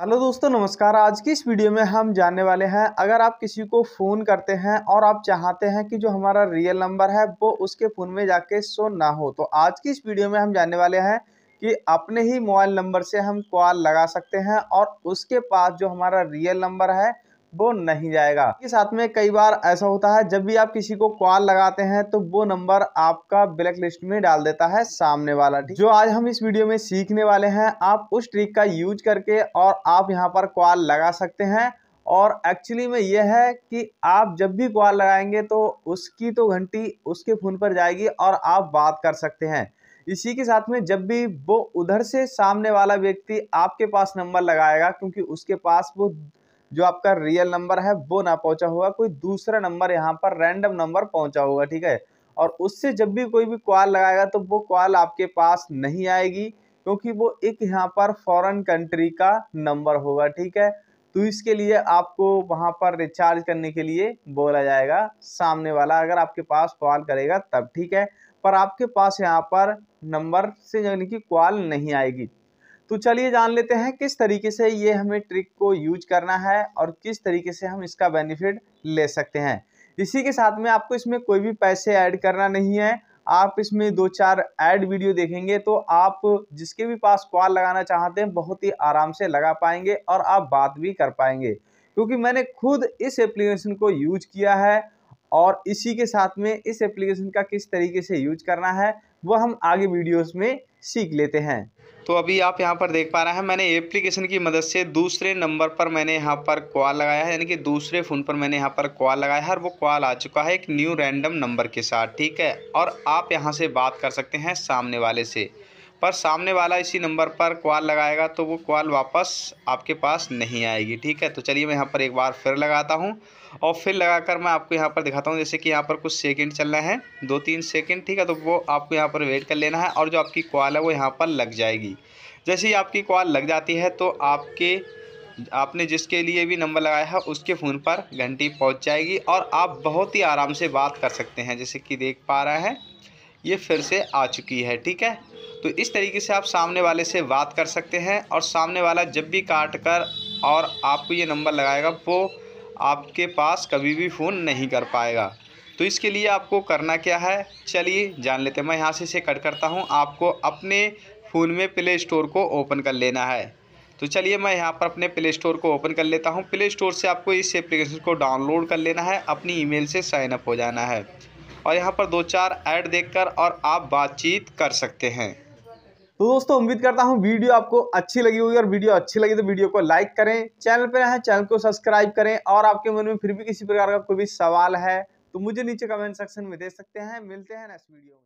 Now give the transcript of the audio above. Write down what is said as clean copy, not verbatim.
Hello दोस्तों नमस्कार। आज की इस वीडियो में हम जानने वाले हैं, अगर आप किसी को फ़ोन करते हैं और आप चाहते हैं कि जो हमारा रियल नंबर है वो उसके फ़ोन में जाके शो ना हो, तो आज की इस वीडियो में हम जानने वाले हैं कि अपने ही मोबाइल नंबर से हम कॉल लगा सकते हैं और उसके पास जो हमारा रियल नंबर है वो नहीं जाएगा। इसके साथ में कई बार ऐसा होता है जब भी आप किसी को कॉल लगाते हैं तो वो नंबर आपका ब्लैक लिस्ट में डाल देता है सामने वाला। जो आज हम इस वीडियो में सीखने वाले हैं, आप उस ट्रिक का यूज करके और आप यहां पर कॉल लगा सकते हैं। और एक्चुअली में यह है कि आप जब भी कॉल लगाएंगे तो उसकी तो घंटी उसके फोन पर जाएगी और आप बात कर सकते हैं। इसी के साथ में जब भी वो उधर से सामने वाला व्यक्ति आपके पास नंबर लगाएगा, क्योंकि उसके पास वो जो आपका रियल नंबर है वो ना पहुंचा होगा, कोई दूसरा नंबर यहाँ पर रैंडम नंबर पहुंचा होगा, ठीक है। और उससे जब भी कोई भी कॉल लगाएगा तो वो कॉल आपके पास नहीं आएगी, क्योंकि वो एक यहाँ पर फॉरेन कंट्री का नंबर होगा, ठीक है। तो इसके लिए आपको वहाँ पर रिचार्ज करने के लिए बोला जाएगा सामने वाला, अगर आपके पास कॉल करेगा तब, ठीक है। पर आपके पास यहाँ पर नंबर से यानी कि कॉल नहीं आएगी। तो चलिए जान लेते हैं किस तरीके से ये हमें ट्रिक को यूज करना है और किस तरीके से हम इसका बेनिफिट ले सकते हैं। इसी के साथ में आपको इसमें कोई भी पैसे ऐड करना नहीं है। आप इसमें 2-4 ऐड वीडियो देखेंगे तो आप जिसके भी पास कॉल लगाना चाहते हैं बहुत ही आराम से लगा पाएंगे और आप बात भी कर पाएंगे, क्योंकि मैंने खुद इस एप्लीकेशन को यूज किया है। और इसी के साथ में इस एप्लीकेशन का किस तरीके से यूज करना है वो हम आगे वीडियोस में सीख लेते हैं। तो अभी आप यहाँ पर देख पा रहे हैं, मैंने एप्लीकेशन की मदद से दूसरे नंबर पर मैंने यहाँ पर कॉल लगाया है, यानी कि दूसरे फ़ोन पर मैंने यहाँ पर कॉल लगाया है और वो कॉल आ चुका है एक न्यू रैंडम नंबर के साथ, ठीक है। और आप यहाँ से बात कर सकते हैं सामने वाले से, पर सामने वाला इसी नंबर पर कॉल लगाएगा तो वो कॉल वापस आपके पास नहीं आएगी, ठीक है। तो चलिए मैं यहाँ पर एक बार फिर लगाता हूँ और फिर लगाकर मैं आपको यहाँ पर दिखाता हूँ। जैसे कि यहाँ पर कुछ सेकंड चलना है, 2-3 सेकंड, ठीक है। तो वो आपको यहाँ पर वेट कर लेना है और जो आपकी कॉल है वो यहाँ पर लग जाएगी। जैसे ही आपकी कॉल लग जाती है तो आपने जिसके लिए भी नंबर लगाया है उसके फ़ोन पर घंटी पहुँच जाएगी और आप बहुत ही आराम से बात कर सकते हैं। जैसे कि देख पा रहे हैं ये फिर से आ चुकी है, ठीक है। तो इस तरीके से आप सामने वाले से बात कर सकते हैं और सामने वाला जब भी काट कर और आपको ये नंबर लगाएगा वो आपके पास कभी भी फ़ोन नहीं कर पाएगा। तो इसके लिए आपको करना क्या है चलिए जान लेते हैं। मैं यहाँ से इसे कट करता हूँ। आपको अपने फ़ोन में प्ले स्टोर को ओपन कर लेना है। तो चलिए मैं यहाँ पर अपने प्ले स्टोर को ओपन कर लेता हूँ। प्ले स्टोर से आपको इस एप्लीकेशन को डाउनलोड कर लेना है, अपनी ईमेल से साइन अप हो जाना है और यहाँ पर 2-4 ऐड देखकर और आप बातचीत कर सकते हैं। तो दोस्तों उम्मीद करता हूँ वीडियो आपको अच्छी लगी होगी और वीडियो अच्छी लगी तो वीडियो को लाइक करें, चैनल पर नए हैं चैनल को सब्सक्राइब करें। और आपके मन में फिर भी किसी प्रकार का कोई भी सवाल है तो मुझे नीचे कमेंट सेक्शन में दे सकते हैं। मिलते हैं नेक्स्ट वीडियो में।